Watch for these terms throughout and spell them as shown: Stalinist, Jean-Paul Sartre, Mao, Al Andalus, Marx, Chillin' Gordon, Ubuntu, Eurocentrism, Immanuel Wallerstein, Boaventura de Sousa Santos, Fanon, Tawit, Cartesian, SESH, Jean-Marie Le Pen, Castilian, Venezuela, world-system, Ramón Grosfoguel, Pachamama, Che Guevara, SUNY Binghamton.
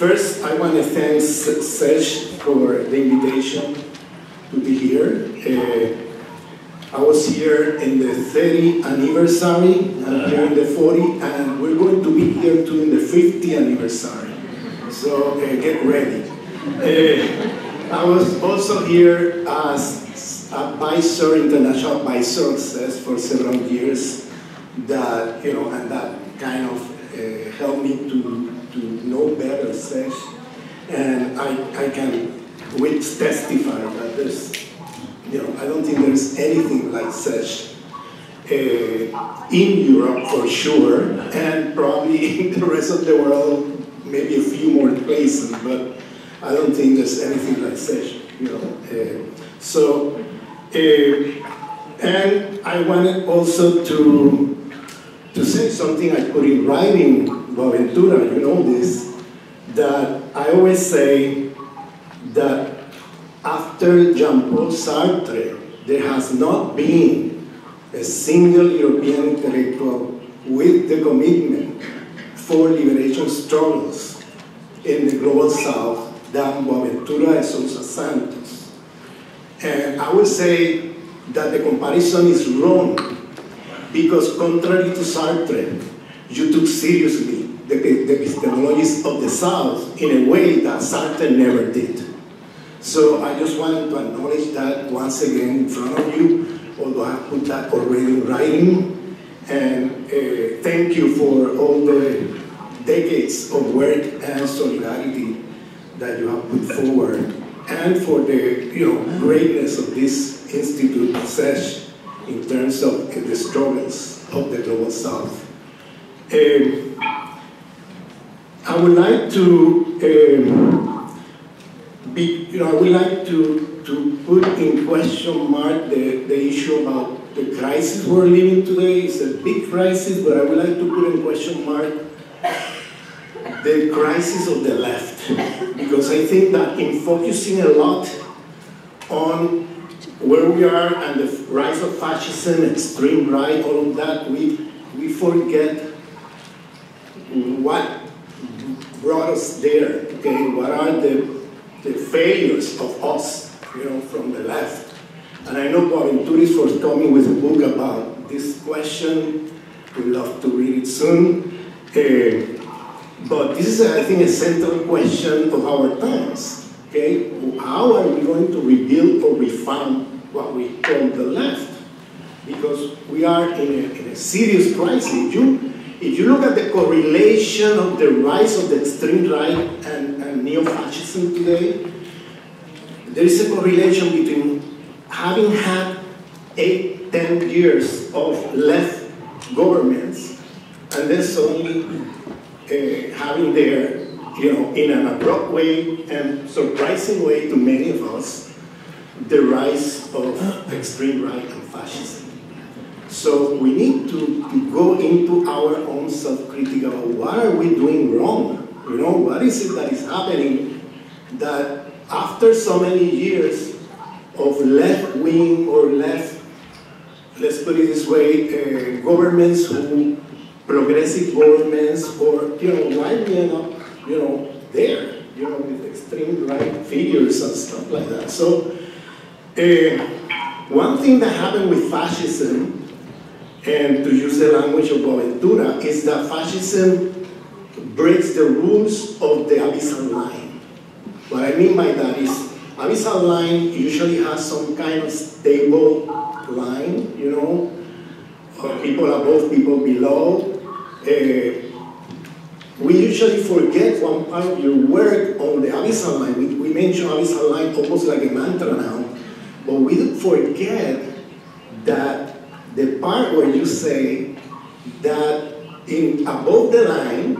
First, I want to thank SESH for the invitation to be here. I was here in the 30th anniversary, and here in the 40th, and we're going to be here too in the 50th anniversary. So get ready. I was also here as advisor, international advisor, SESH for several years. That and that kind of helped me to know better SESH, and I can testify that there's, I don't think there's anything like SESH in Europe for sure, and probably in the rest of the world, maybe a few more places, but I don't think there's anything like SESH, and I wanted also to say something I put in writing. Boaventura, you know this, that I always say that after Jean-Paul Sartre, there has not been a single European intellectual with the commitment for liberation struggles in the global south than Boaventura de Sousa Santos. And I would say that the comparison is wrong, because contrary to Sartre, you took seriously the epistemologies of the South in a way that Sartre never did. So I just wanted to acknowledge that once again in front of you, although I put that already in writing. And thank you for all the decades of work and solidarity that you have put forward, and for the greatness of this institute, SESH, in terms of the struggles of the global South. I would like to, I would like to put in question mark the issue about the crisis we're living today. It's a big crisis, but I would like to put in question mark the crisis of the left, because I think that in focusing a lot on where we are and the rise of fascism, extreme right, all of that, we forget what brought us there, okay? What are the failures of us, from the left? And I know Boaventura is forthcoming with a book about this question. We'd love to read it soon. But this is, I think, a central question of our times, okay? How are we going to rebuild or refound what we call the left? Because we are in a serious crisis. If you look at the correlation of the rise of the extreme right and neo-fascism today, there is a correlation between having had 8-10 years of left governments and then suddenly having their, in an abrupt way and surprising way to many of us, the rise of extreme right and fascism. So we need to go into our own self-critique about what are we doing wrong? What is it that is happening that after so many years of left-wing or left, let's put it this way, governments, who progressive governments, or why we end up there, with extreme right figures and stuff like that. So one thing that happened with fascism, and to use the language of Boaventura, is that fascism breaks the rules of the abyssal line. What I mean by that is, abyssal line usually has some kind of stable line, people above, people below. We usually forget one part of your work on the abyssal line. We mention abyssal line almost like a mantra now, but we forget that the part where you say that in above the line,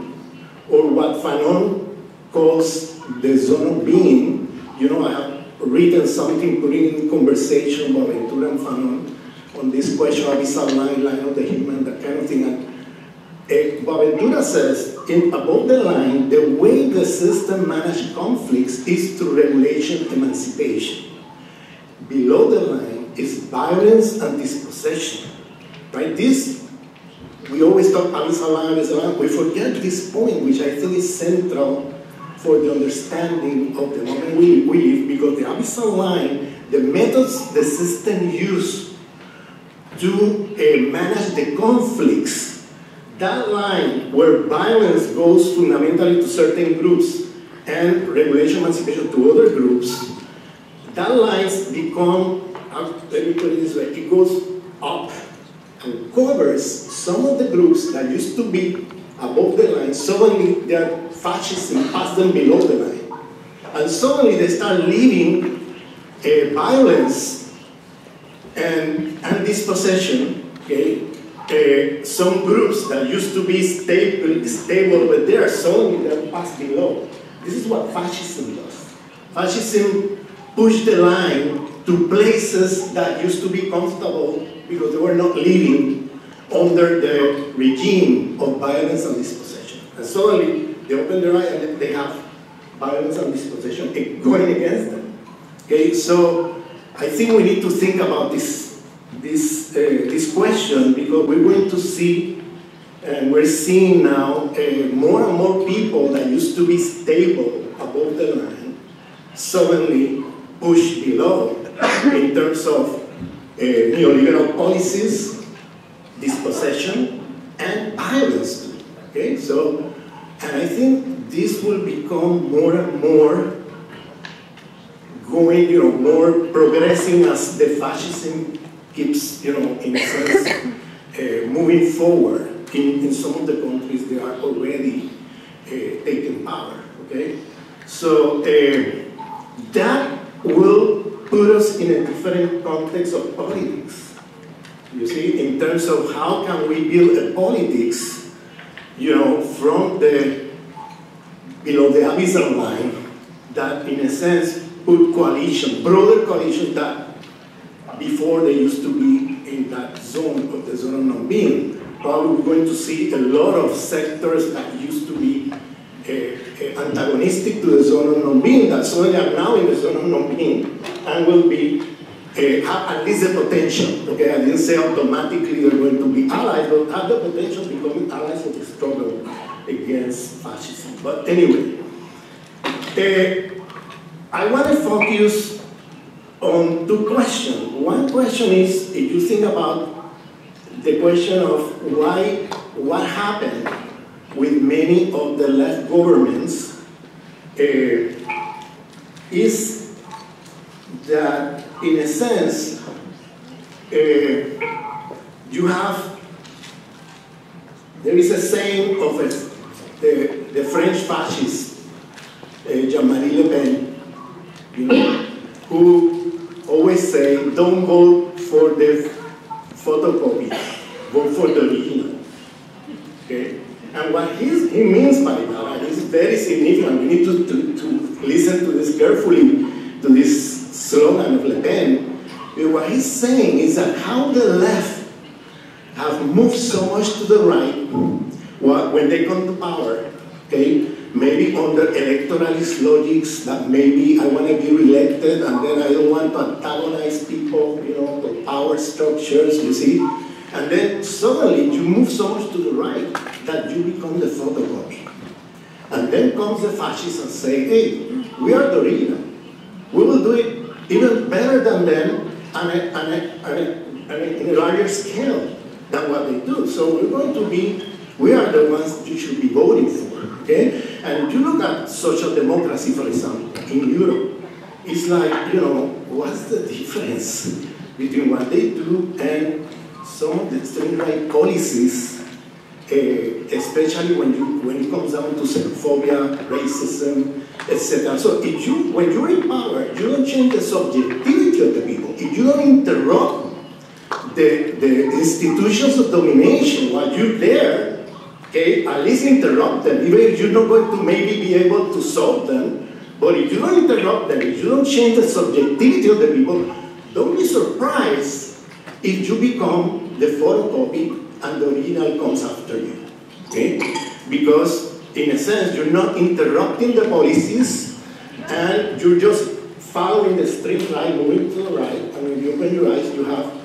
or what Fanon calls the zone of being, I have written something, putting in conversation about Ventura and Fanon on this question of this line of the human, that kind of thing. And Boaventura says, in above the line, the way the system manages conflicts is through regulation, emancipation. Below the line is violence and dispossession, right? This, we always talk about abyssal line, we forget this point, which I think is central for the understanding of the moment we live, because the abyssal line, the methods the system used to manage the conflicts, that line where violence goes fundamentally to certain groups and regulation emancipation to other groups, that lines become, let me put it this way, it goes up and covers some of the groups that used to be above the line. Suddenly their fascism passed them below the line. And suddenly they start living violence and dispossession, okay? Some groups that used to be stable, but they are suddenly they're passed below. This is what fascism does. Fascism pushed the line to places that used to be comfortable because they were not living under the regime of violence and dispossession. And suddenly, they open their eye and they have violence and dispossession going against them. Okay, so I think we need to think about this question, because we're going to see, and we're seeing now, more and more people that used to be stable above the line suddenly pushed below in terms of neoliberal policies, dispossession, and violence. Okay, so, and I think this will become more and more going, more progressing as the fascism keeps, in a sense, moving forward. In some of the countries, they are already taking power, okay? So that will put us in a different context of politics, you see, in terms of how can we build a politics, from the, the abyssal line, that in a sense put coalition, broader coalition that before they used to be in that zone of the zone of non-being. Probably we're going to see a lot of sectors that used to be antagonistic to the zone of non-being, that suddenly are now in the zone of non-being and will be, have at least the potential, okay? I didn't say automatically they're going to be allies, but have the potential of becoming allies of the struggle against fascism. But anyway, I want to focus on two questions. One question is, if you think about the question of what happened with many of the left governments is that, in a sense, there is a saying of the French fascist, Jean-Marie Le Pen, who always say, don't vote for the photocopy, vote for the original. Okay? And what he means by that is very significant. We need to listen to this carefully, to this slogan of Le Pen. What he's saying is that how the left have moved so much to the right when they come to power, okay? Maybe under electoralist logics that maybe I want to be reelected and then I don't want to antagonize people, the power structures, you see. And then suddenly you move so much to the right that you become the photocopy. And then comes the fascists and say, hey, we are the original. We will do it even better than them and in a larger scale than what they do. So we're going to be, we are the ones you should be voting for, okay? And you look at social democracy, for example, in Europe, it's like, what's the difference between what they do and some of the extreme right policies, especially when it comes down to xenophobia, racism, etc. So if you, when you're in power, you don't change the subjectivity of the people. If you don't interrupt the institutions of domination while you're there, okay, at least interrupt them, even if you're not going to maybe be able to solve them. But if you don't interrupt them, if you don't change the subjectivity of the people, don't be surprised if you become the photocopy and the original comes after you. Okay? Because, in a sense, you're not interrupting the policies and you're just following the straight line, moving to the right, and when you open your eyes, you have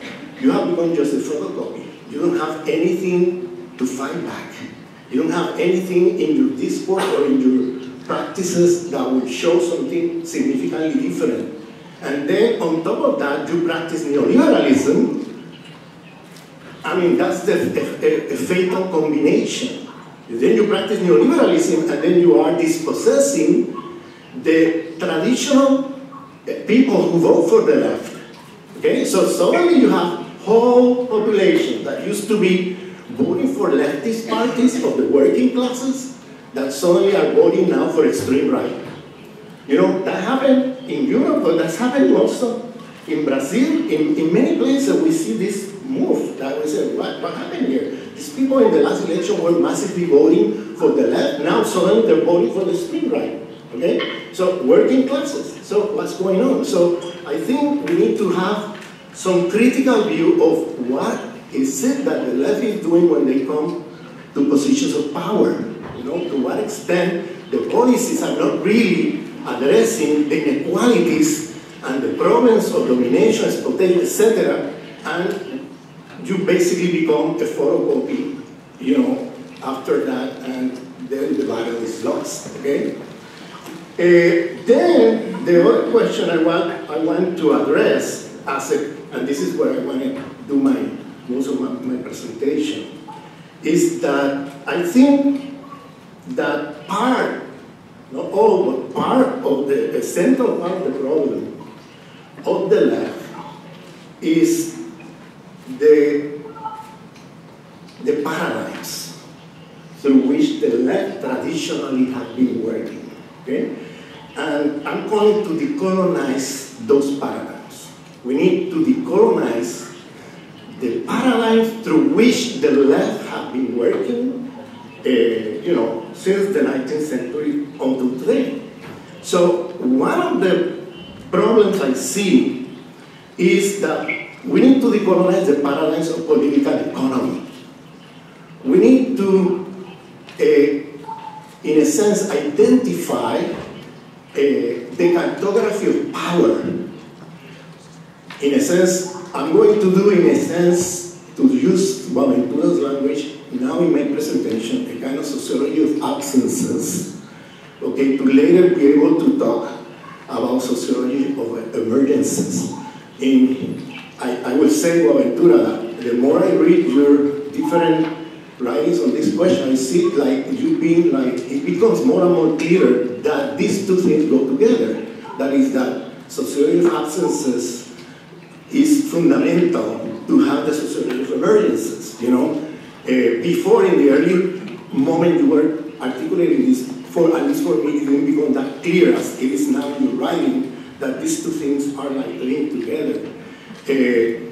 become just a photocopy. You don't have anything to fight back. You don't have anything in your discourse or in your practices that will show something significantly different. And then on top of that, you practice neoliberalism. I mean, that's a fatal combination. Then you practice neoliberalism, and then you are dispossessing the traditional people who vote for the left. Okay, so suddenly you have whole population that used to be voting for leftist parties of the working classes that suddenly are voting now for extreme right. You know, that happened in Europe, but that's happened also in Brazil. In many places we see this move that we say, what happened here? These people in the last election were massively voting for the left, now suddenly they're voting for the extreme right. Okay? So working classes. So what's going on? So I think we need to have some critical view of what is it that the left is doing when they come to positions of power. You know, to what extent the policies are not really addressing the inequalities and the problems of domination, exploitation, etc. And you basically become a photocopy, you know, after that, and then the battle is lost, okay? Then the other question I want to address, as and this is where I want to do most of my presentation, is that I think that part, not all, but part of the central part of the problem of the left is the paradigms through which the left traditionally have been working. Okay? And I'm calling to decolonize those paradigms. We need to decolonize the paradigms through which the left have been working, you know, since the 19th century until today. So one of the problems I see is that we need to decolonize the paradigms of political economy. We need to, in a sense, identify the cartography of power. In a sense, I'm going to do, in a sense, to use Boaventura's language now in my presentation, a kind of sociology of absences, okay, to later be able to talk about sociology of emergences. I will say, Boaventura, the more I read your different writings on this question, I see it like you being like, it becomes more and more clear that these two things go together. That is, that sociology of absences is fundamental to have the sociology of emergences, you know? Before, in the early moment you were articulating this, at least for me, it didn't become that clear as it is now in your writing, that these two things are like linked together in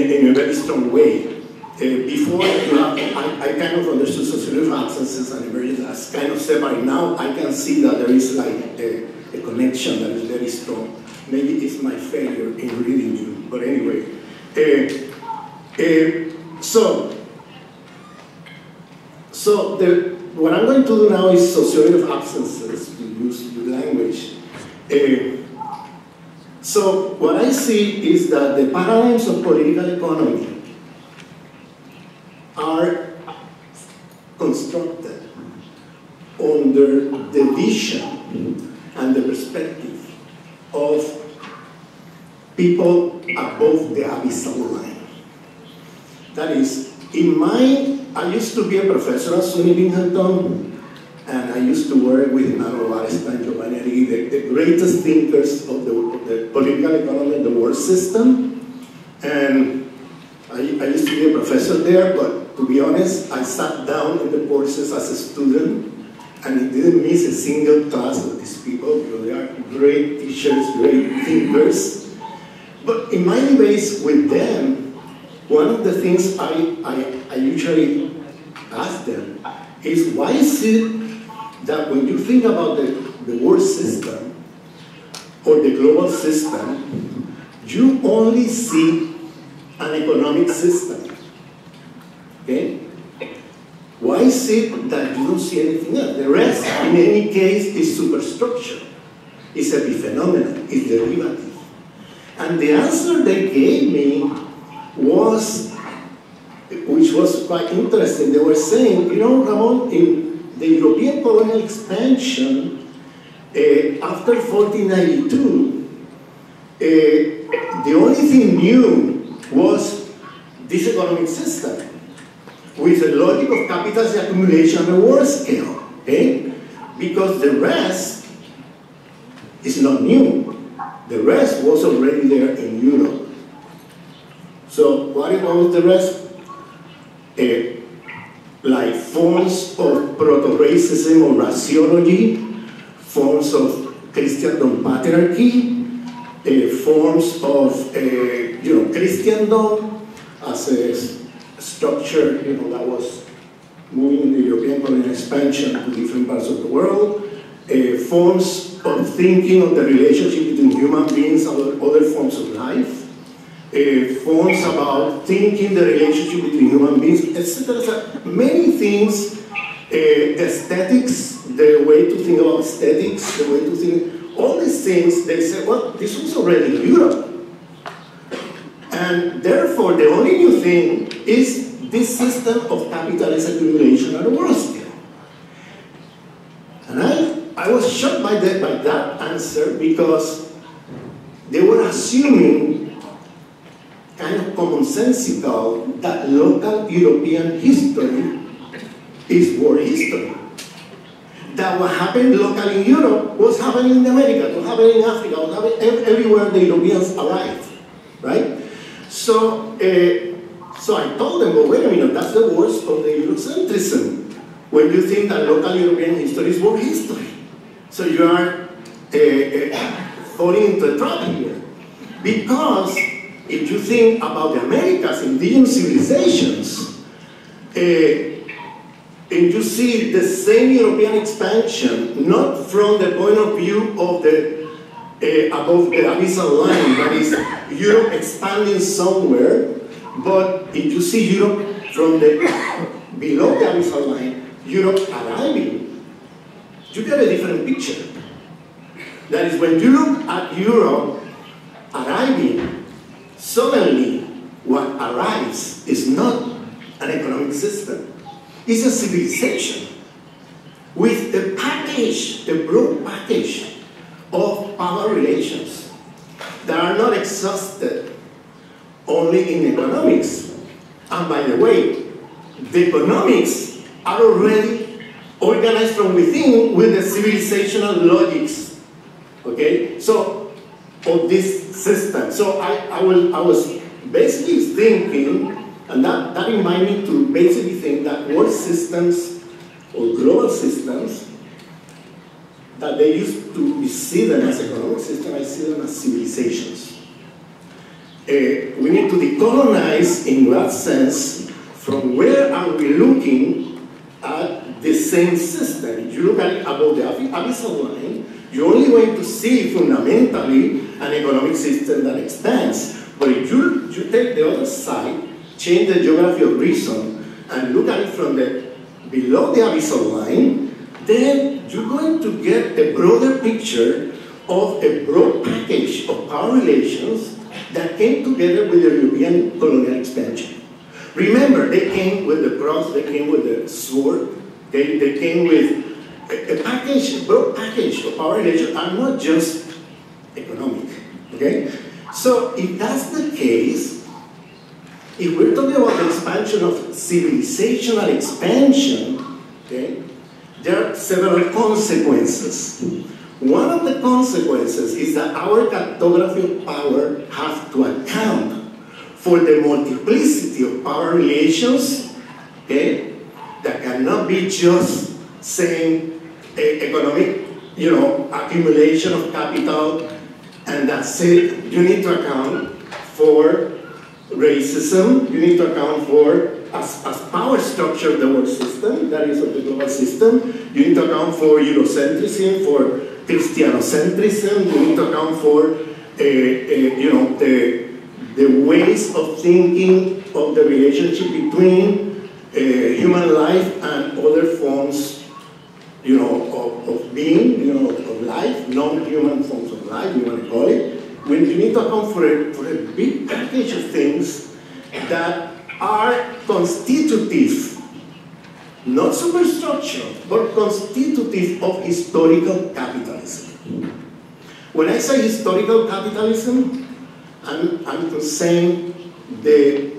a very strong way. Before, I kind of understood sociology of absences and emergences as kind of separate. Now I can see that there is like a connection that is very strong. Maybe it's my failure in reading you, but anyway. So what I'm going to do now is sociology of absences, to use your language. So what I see is that the paradigms of political economy are constructed under the vision and the perspective of people above the abyssal line. That is, I used to be a professor at SUNY Binghamton, and I used to work with Immanuel Wallerstein, the greatest thinkers of the political economy and the world system. And I used to be a professor there, but to be honest, I sat down in the courses as a student, and I didn't miss a single class of these people, because they are great teachers, great thinkers. But in my debates with them, one of the things I usually ask them is, why is it that when you think about the world system or the global system, you only see an economic system? Okay? Why is it that you don't see anything else? The rest, in any case, is superstructure. It's a phenomenon. It's derivative. And the answer they gave me which was quite interesting. They were saying, you know, Ramon, in the European colonial expansion, after 1492, the only thing new was this economic system with the logic of capital's accumulation on a world scale, okay? Because the rest is not new. The rest was already there in Europe. So what about the rest? Like forms of proto-racism or raciology, forms of Christendom patriarchy, forms of Christendom as a structure that was moving in the European colonial expansion to different parts of the world, forms of thinking of the relationship between human beings and other forms of life, forms about thinking the relationship between human beings, etc. Many things, aesthetics, the way to think about aesthetics, the way to think, all these things, they say, well, this was already in Europe. And therefore, the only new thing is this system of capitalist accumulation at a world scale. And I was shocked by that answer, because they were assuming kind of commonsensical that local European history is world history. That what happened locally in Europe was happening in America, was happening in Africa, was happening everywhere the Europeans arrived, right? So, so I told them, well, wait a minute, that's the worst of the Eurocentrism, when you think that local European history is world history. So you are falling into a trap here, because if you think about the Americas, indigenous civilizations, and you see the same European expansion, not from the point of view of the above the abyssal line, that is Europe expanding somewhere, but if you see Europe from the below the abyssal line, Europe arriving, you get a different picture. That is, when you look at Europe arriving, suddenly, what arrives is not an economic system. It's a civilization with the package, the broad package of power relations that are not exhausted only in economics. And by the way, the economics are already organized from within with the civilizational logics. Okay? So, of this system. So I was basically thinking, and that reminded me to basically think that world systems or global systems, that they used to see them as economic systems, I see them as civilizations. We need to decolonize in that sense from where are we looking at the same system. If you look at it above the abyssal line, you're only going to see fundamentally an economic system that expands. But if you take the other side, change the geography of reason, and look at it from the below the abyssal line, then you're going to get a broader picture of a broad package of power relations that came together with the European colonial expansion. Remember, they came with the cross, they came with the sword, they came with a package, a broad package of power relations, and not just economic, okay? So if that's the case, if we're talking about the expansion of civilizational expansion, okay, there are several consequences. One of the consequences is that our cartography of power has to account for the multiplicity of power relations, okay, that cannot be just saying economic, accumulation of capital, and that's it. You need to account for racism, you need to account for, as power structure of the world system, that is of the global system, you need to account for Eurocentrism, for Christianocentrism, you need to account for, the ways of thinking of the relationship between human life and other forms, of being, of life, non-human forms of life, you want to call it, when you need to account for a big package of things that are constitutive, not superstructural, but constitutive of historical capitalism. When I say historical capitalism, I'm saying the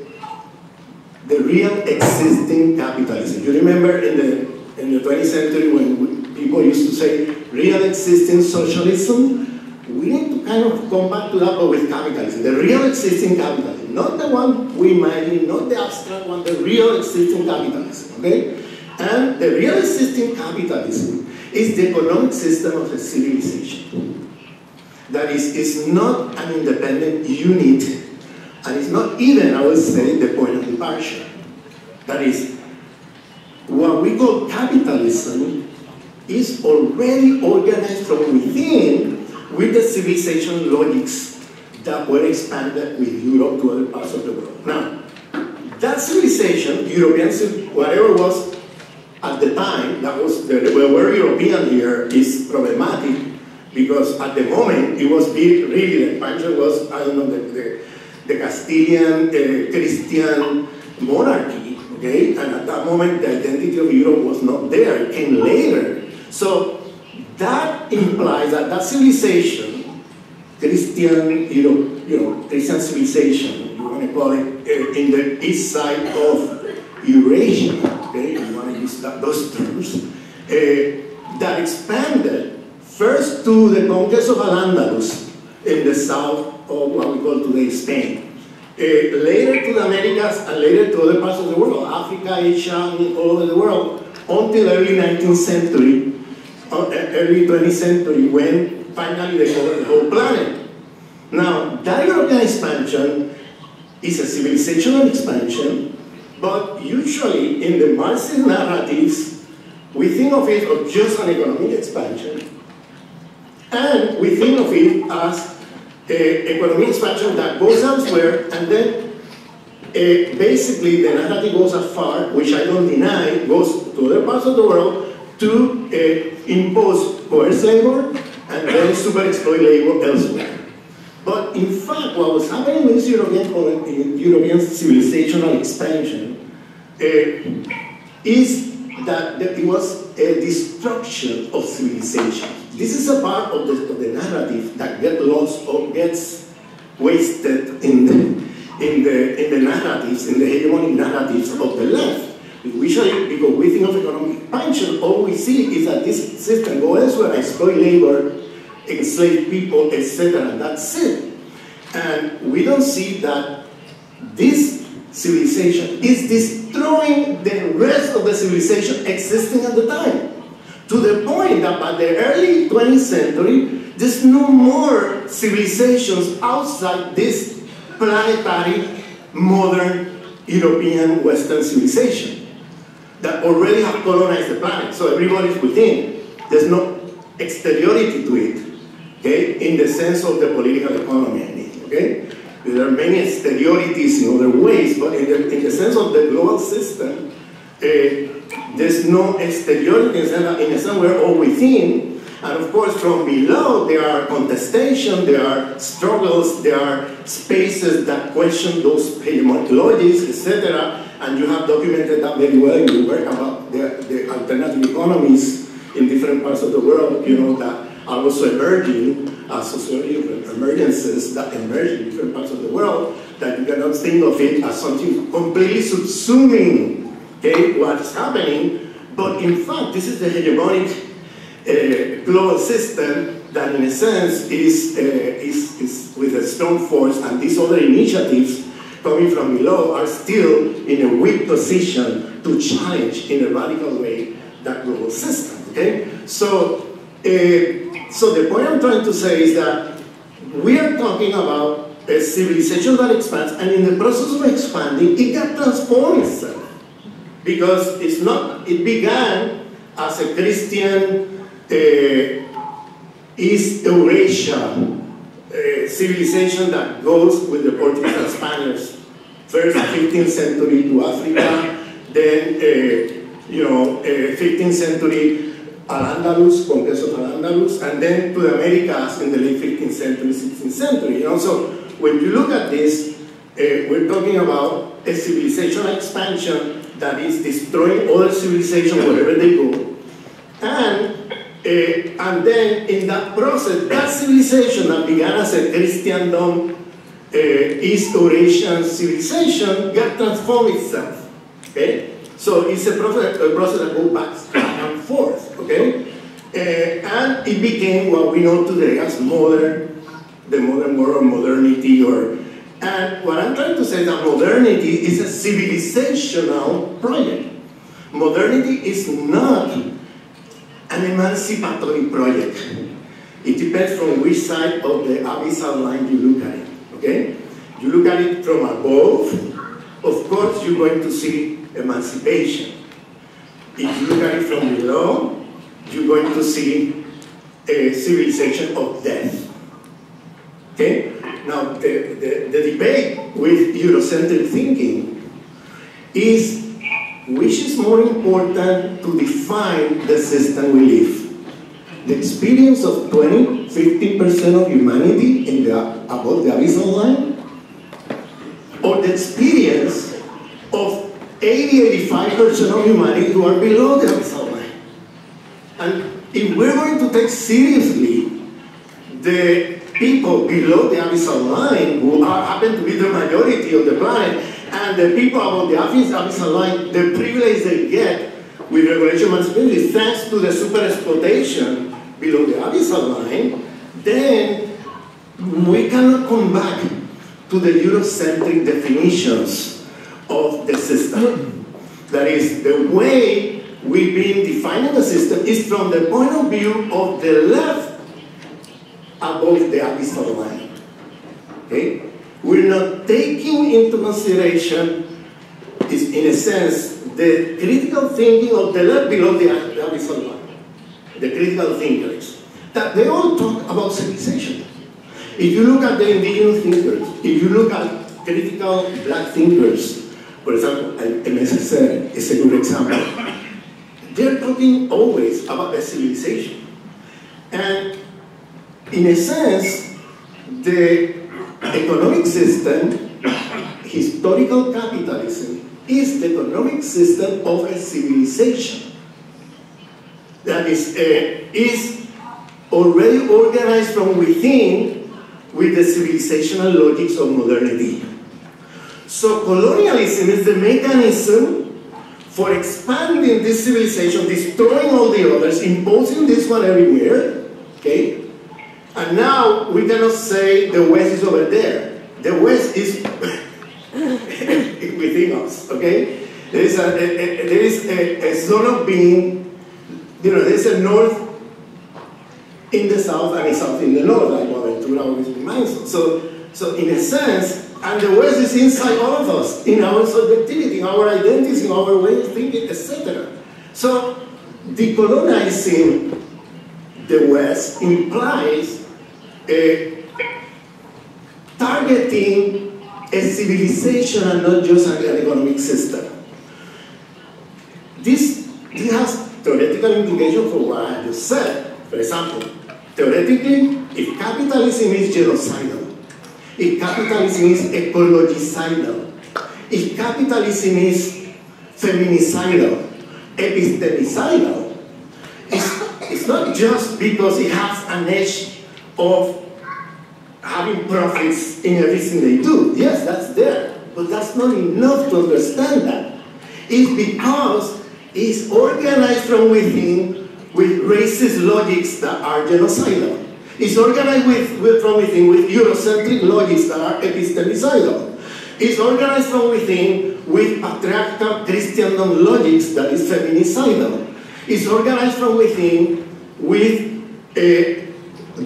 real existing capitalism. You remember in the 20th century when people used to say real existing socialism? We need to kind of come back to that, but with capitalism, the real existing capitalism, not the one we imagine, not the abstract one, the real existing capitalism, okay? And the real existing capitalism is the economic system of a civilization. That is, it's not an independent unit, and it's not even, I would say, the point of departure. That is, what we call capitalism is already organized from within with the civilization logics that were expanded with Europe to other parts of the world. Now, that civilization, European civilization, whatever was at the time, that was the word European here is problematic, because at the moment it was really the expansion was, I don't know, the Castilian Christian monarchy, okay? And at that moment the identity of Europe was not there, it came later. So that implies that that civilization, Christian, you know, Christian civilization, you want to call it, in the east side of Eurasia, okay, you want to use those terms, that expanded first to the conquest of Al Andalus in the south of what we call today Spain, later to the Americas, and later to other parts of the world, Africa, Asia, and all over the world, until early 19th century, early 20th century, when finally they covered the whole planet. Now, that European expansion is a civilizational expansion, but usually in the Marxist narratives, we think of it as just an economic expansion, and we think of it as an economic expansion that goes elsewhere, and then basically the narrative goes afar, which I don't deny, goes to other parts of the world to impose coerced labor and then super exploit labor elsewhere. But in fact, what was happening with European civilizational expansion is that it was a destruction of civilization. This is a part of the narrative that gets lost or gets wasted in the narratives, in the hegemonic narratives of the left. Usually, because we think of economic expansion, all we see is that this system goes elsewhere, exploit labor, enslave people, etc. That's it. And we don't see that this civilization is destroying the rest of the civilization existing at the time, to the point that by the early 20th century, there's no more civilizations outside this planetary, modern, European, Western civilization that already have colonized the planet. So everybody's within. There's no exteriority to it, okay? In the sense of the political economy, I mean, okay? There are many exteriorities in other ways, but in the sense of the global system, there's no exteriority in a sense we're all within. And of course, from below, there are contestations, there are struggles, there are spaces that question those hegemonic logics, etc. And you have documented that very well in your work about the alternative economies in different parts of the world, you know, that are also emerging as sociological emergences that emerge in different parts of the world, that you cannot think of it as something completely subsuming, okay, what is happening. But in fact, this is the hegemonic global system that in a sense is with a strong force, and these other initiatives coming from below are still in a weak position to challenge in a radical way that global system, okay? So, so the point I'm trying to say is that we are talking about a civilization that expands, and in the process of expanding, it got transformed itself, because it's not, it began as a Christian East Eurasia civilization that goes with the Portuguese and Spaniards, first 15th century to Africa, then 15th century Al-Andalus, conquest of Al-Andalus, and then to the Americas in the late 15th century, 16th century. You know, so when you look at this, we're talking about a civilizational expansion that is destroying other civilizations wherever they go, and And then in that process, that civilization that began as a Christendom, East Eurasian civilization, got transformed itself. Okay? So it's a process that goes back and forth. Okay? And it became what we know today as modern, the modern world, modernity, or. And what I'm trying to say is that modernity is a civilizational project. Modernity is not an emancipatory project. It depends from which side of the abyssal line you look at it. Okay? You look at it from above, of course you're going to see emancipation. If you look at it from below, you're going to see a civilization of death. Okay? Now, the debate with Eurocentric thinking is which is more important to define the system we live. The experience of 20, 15% of humanity in the, above the abyssal line, or the experience of 80, 85% of humanity who are below the abyssal line. And if we're going to take seriously the people below the abyssal line, who happen to be the majority of the planet, and the people above the abyssal line, the privilege they get with regulation emancipation, thanks to the super exploitation below the abyssal line, then we cannot come back to the Eurocentric definitions of the system. That is, the way we've been defining the system is from the point of view of the left above the abyssal line. Okay? We're not taking into consideration, is in a sense, the critical thinking of the left below the abyssal line, the critical thinkers. That they all talk about civilization. If you look at the indigenous thinkers, if you look at critical black thinkers, for example, MSSR is a good example, they're talking always about a civilization. And in a sense, the economic system, historical capitalism, is the economic system of a civilization. That is already organized from within with the civilizational logics of modernity. So colonialism is the mechanism for expanding this civilization, destroying all the others, imposing this one everywhere, okay? And now we cannot say the West is over there. The West is within us, okay? There is a zone of being, you know, there's a north in the south and a south in the north, like Boaventura always reminds us. So in a sense, and the West is inside all of us, in our subjectivity, in our identities, in our way of thinking, etc. So decolonizing the West implies targeting a civilization and not just an economic system. This has theoretical implication for what I just said. For example, theoretically, if capitalism is genocidal, if capitalism is ecologicidal, if capitalism is feminicidal, epistemicidal, it's not just because it has an edge of having profits in everything they do. Yes, that's there, but that's not enough to understand that. It's because it's organized from within with racist logics that are genocidal. It's organized from within with Eurocentric logics that are epistemicidal. It's organized from within with patriarchal Christendom logics that is feminicidal. It's organized from within with a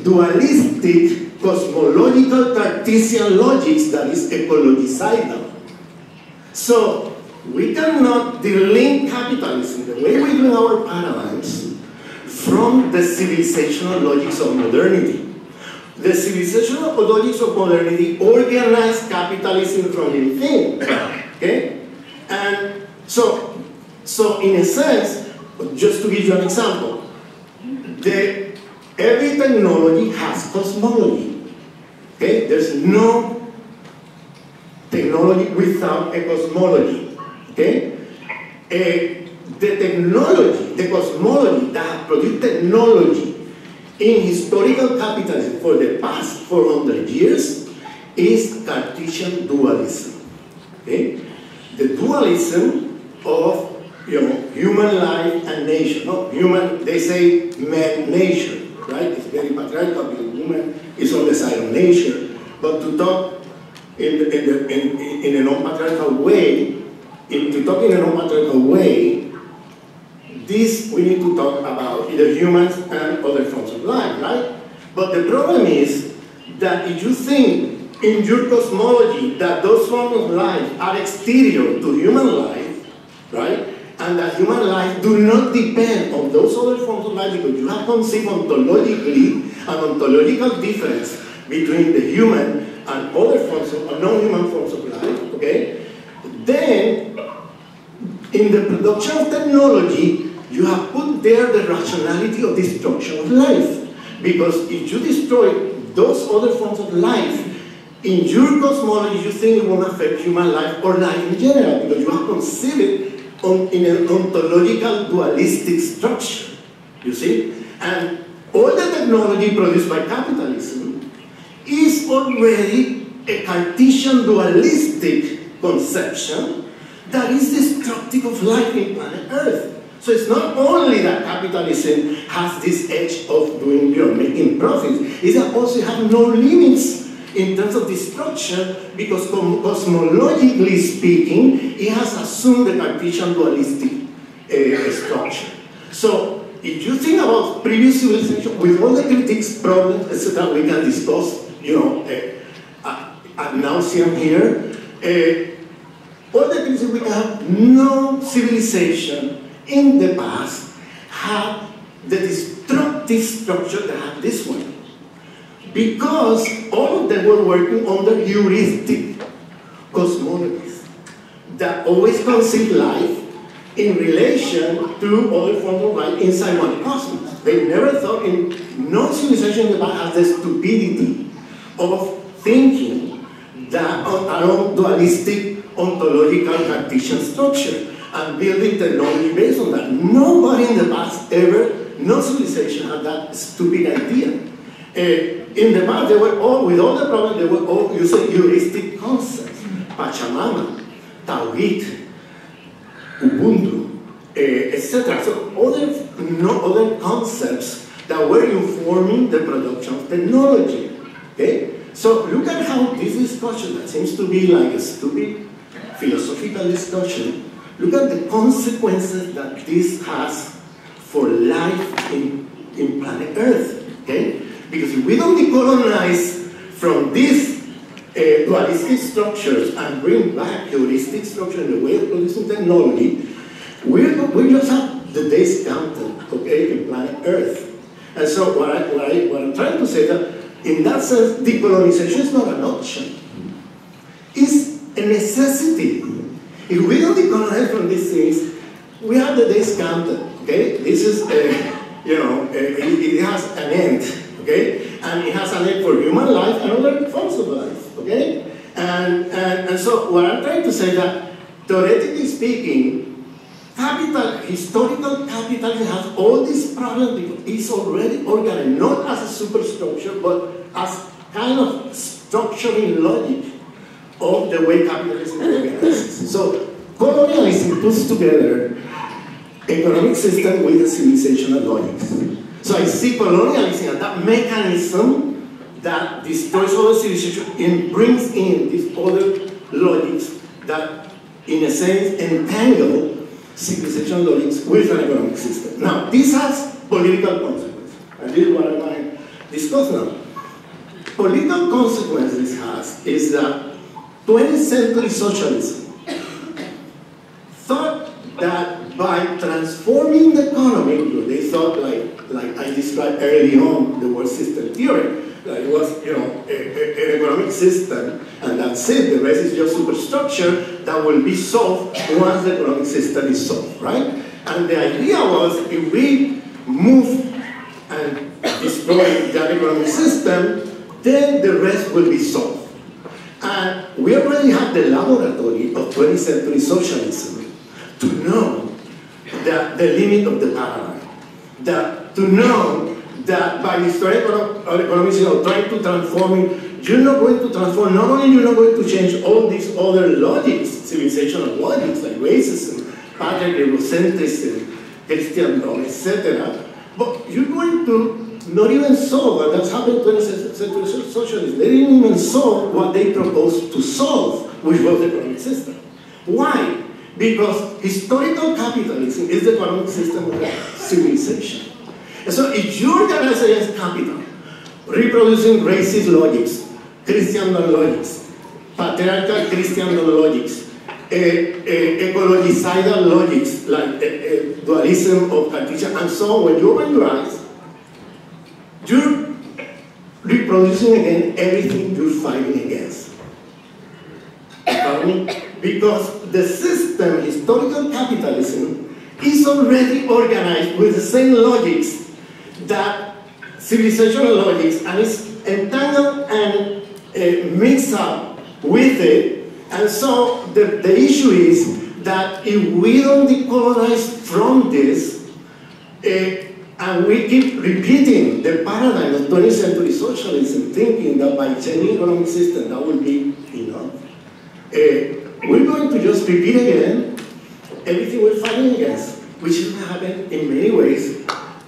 dualistic, cosmological, Cartesian logics that is ecologicidal. So we cannot delink capitalism, the way we do our paradigms, from the civilizational logics of modernity. The civilizational logics of modernity organize capitalism from within. Okay? And so in a sense, just to give you an example, every technology has cosmology. Okay? There's no technology without a cosmology. Okay? the technology, the cosmology that has produced technology in historical capitalism for the past 400 years is Cartesian dualism. Okay? The dualism of human life and nation. No, human, they say man nature, right? It's very patriarchal because woman is on the side of nature. But to talk in a non-patriarchal way, this we need to talk about either humans and other forms of life, right? But the problem is that if you think in your cosmology that those forms of life are exterior to human life, right? And that human life do not depend on those other forms of life because you have conceived ontologically an ontological difference between the human and other forms of non-human forms of life, okay? Then, in the production of technology, you have put there the rationality of destruction of life. Because if you destroy those other forms of life, in your cosmology, you think it won't affect human life or life in general, because you have conceived it in an ontological dualistic structure, you see? And all the technology produced by capitalism is already a Cartesian dualistic conception that is destructive of life in planet Earth. So it's not only that capitalism has this edge of doing good, making profits, it's that also it has no limits in terms of destruction, because cosmologically speaking, it has assumed the Cartesian dualistic structure. So, if you think about previous civilization, with all the critics, problems, etc., we can discuss, you know, ad nauseam here, all the critics we can have, no civilization in the past had the destructive structure that had this one. Because all of them were working under heuristic cosmologies that always conceive life in relation to other forms of life inside one cosmos. They never thought in no civilization in the past had the stupidity of thinking that around dualistic ontological Cartesian structure and building technology based on that. Nobody in the past ever, no civilization had that stupid idea. In the past, they were all, with all the problems, they were all using heuristic concepts. Pachamama, Tawit, Ubuntu, etc. So other concepts that were informing the production of technology. Okay? So look at how this discussion, that seems to be like a stupid philosophical discussion, look at the consequences that this has for life in planet Earth. Okay? Because if we don't decolonize from these dualistic structures and bring back heuristic structure in the way of producing technology, we just have the days counted, okay, in planet Earth. And so what I'm trying to say that in that sense, decolonization is not an option. It's a necessity. If we don't decolonize from these things, we have the days counted, okay? This is, it has an end. Okay? And it has a need for human life and other forms of life, okay? And so what I'm trying to say that, theoretically speaking, historical capitalism has all these problems because it's already organized, not as a superstructure, but as kind of structuring logic of the way capitalism organizes. So colonialism puts together economic system with a civilizational logic. So I see colonialism as that mechanism that destroys other civilization and brings in these other logics that, in a sense, entangle civilization logics with an economic system. Now, this has political consequences, and this is what I might discuss now. Political consequences has is that 20th century socialism thought that by transforming the economy, they thought like I described early on, the world system theory, that it was, an economic system, and that's it, the rest is just superstructure that will be solved once the economic system is solved, right? And the idea was, if we move and destroy that economic system, then the rest will be solved. And we already have the laboratory of 20th century socialism to know the limit of the paradigm. That to know that by historical economics, trying to transform it, you're not going to transform, not only you're not going to change all these other logics, civilizational logics like racism, patriarchy, eurocentrism, Christendom, etc., but you're going to not even solve, and that's happened to 20th century socialists, they didn't even solve what they proposed to solve, which was the economic system. Why? Because historical capitalism is the economic system of civilization. And so if you organize against capital, reproducing racist logics, Christian logics, patriarchal Christian logics, ecologicidal logics, like dualism of Cartesian, and so on, when you organize, you're reproducing again everything you're fighting against. Because the system, historical capitalism, is already organized with the same logics that civilizational logics, and it's entangled and mixed up with it. And so the issue is that if we don't decolonize from this, and we keep repeating the paradigm of 20th century socialism, thinking that by changing economic system that will be enough, we're going to just repeat again everything we're fighting against, which has happened in many ways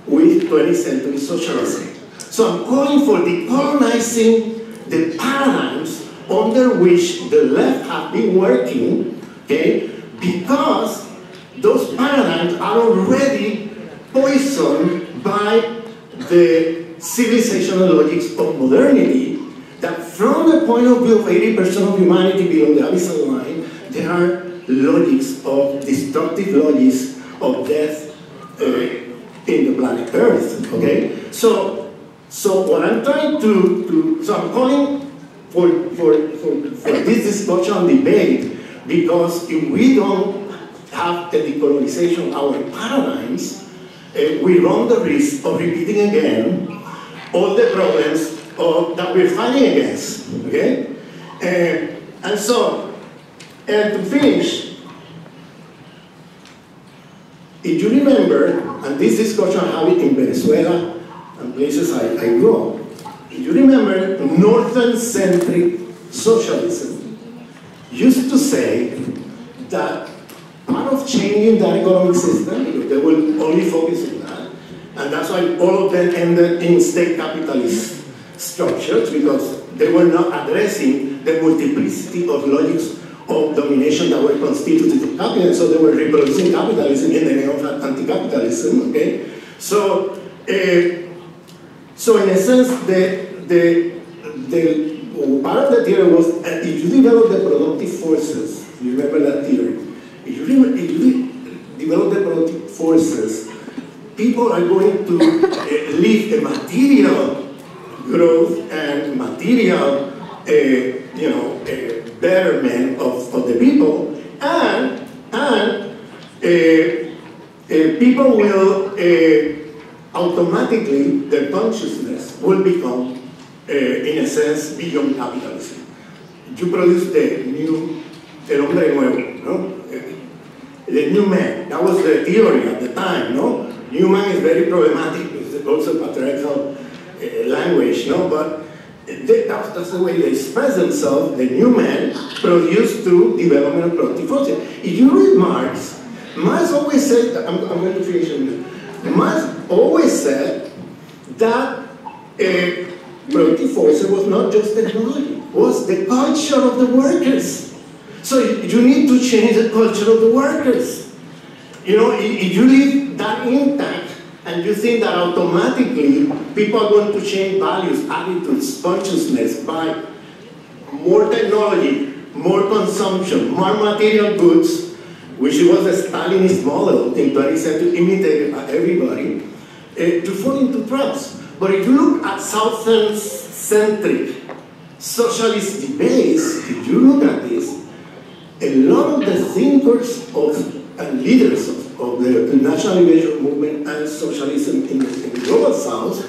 with 20th century socialism. So I'm calling for decolonizing the paradigms under which the left have been working, okay? Because those paradigms are already poisoned by the civilizational logics of modernity, that from the point of view of 80% of humanity beyond the abyssal line, there are logics of destructive logics of death in the planet Earth, okay? So what I'm trying so I'm calling for this discussion debate, because if we don't have the decolonization of our paradigms, we run the risk of repeating again all the problems that we're fighting against, okay? And so, and to finish, if you remember, and this discussion I have it in Venezuela and places I go, if you remember, northern-centric socialism used to say that part of changing that economic system, because they will only focus on that, and that's why all of them ended in state capitalism structures, because they were not addressing the multiplicity of logics of domination that were constituted of capitalism, so they were reproducing capitalism in the name of anti-capitalism, okay? So, so in a sense, the part of the theory was, if you develop the productive forces, you remember that theory, if you develop the productive forces, people are going to live a material growth and material, betterment of the people, and people will automatically, their consciousness will become, in a sense, beyond capitalism. You produce the new, el hombre nuevo, no? The new man. That was the theory at the time, no? New man is very problematic. It's also patriarchal language, no, but that's the way they express themselves, the new man, produced through development of productive forces. If you read Marx, Marx always said, I'm going to finish on this, Marx always said that productive forces was not just technology, it was the culture of the workers. So you need to change the culture of the workers. You know, if you leave that intact, and you think that automatically people are going to change values, attitudes, consciousness by more technology, more consumption, more material goods, which was a Stalinist model in 20th century imitated by everybody, to fall into traps. But if you look at southern-centric socialist debates, if you look at this, a lot of the thinkers and leaders of the national liberation movement and socialism in the global south,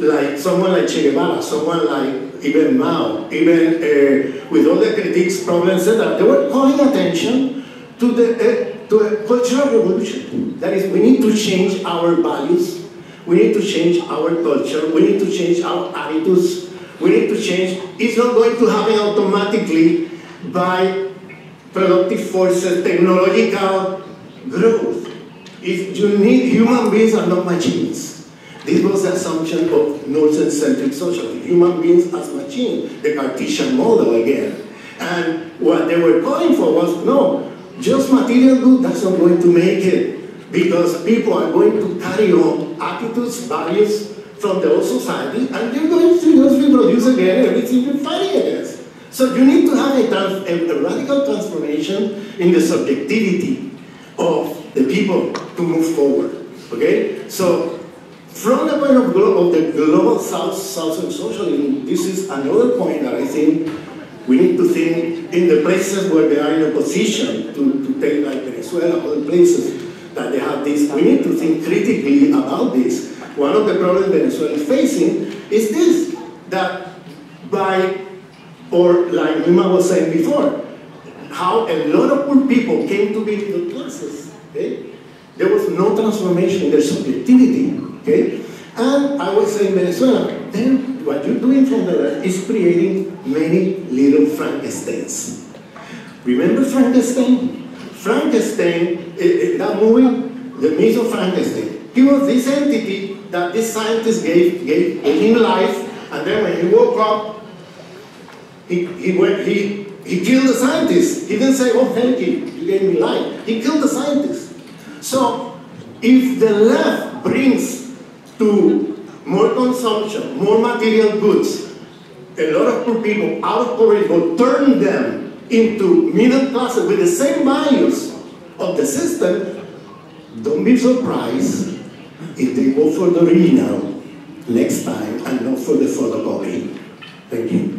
like someone like Che Guevara, someone like even Mao, even with all the critiques, problems, etc., they were calling attention to the to a cultural revolution. That is, we need to change our values, we need to change our culture, we need to change our attitudes, we need to change. It's not going to happen automatically by productive forces, technological growth. If you need human beings are not machines. This was the assumption of Northern-centric socialism. Human beings as machines, the Cartesian model again. And what they were calling for was, no, just material good, that's not going to make it. Because people are going to carry on attitudes, values from the old society, and they're going to just reproduce again everything you're fighting against. So you need to have a radical transformation in the subjectivity of the people to move forward. Okay? So from the point of the global South, Southern socialism, this is another point that I think we need to think in the places where they are in a position to take, like Venezuela, other places that they have this. We need to think critically about this. One of the problems Venezuela is facing is this, that by, or like Nima was saying before, how a lot of poor people came to be middle classes, okay? There was no transformation in their subjectivity, okay? And I would say in Venezuela, then what you're doing from the left is creating many little Frankensteins. Remember Frankenstein? Frankenstein, that movie, The Myth of Frankenstein. He was this entity that this scientist gave him life, and then when he woke up, he killed the scientist. He didn't say, oh, thank you, you gave me life. He killed the scientist. So, if the left brings to more consumption, more material goods, a lot of poor people out of poverty will turn them into middle classes with the same values of the system, don't be surprised if they go for the original next time and not for the photocopy. Thank you.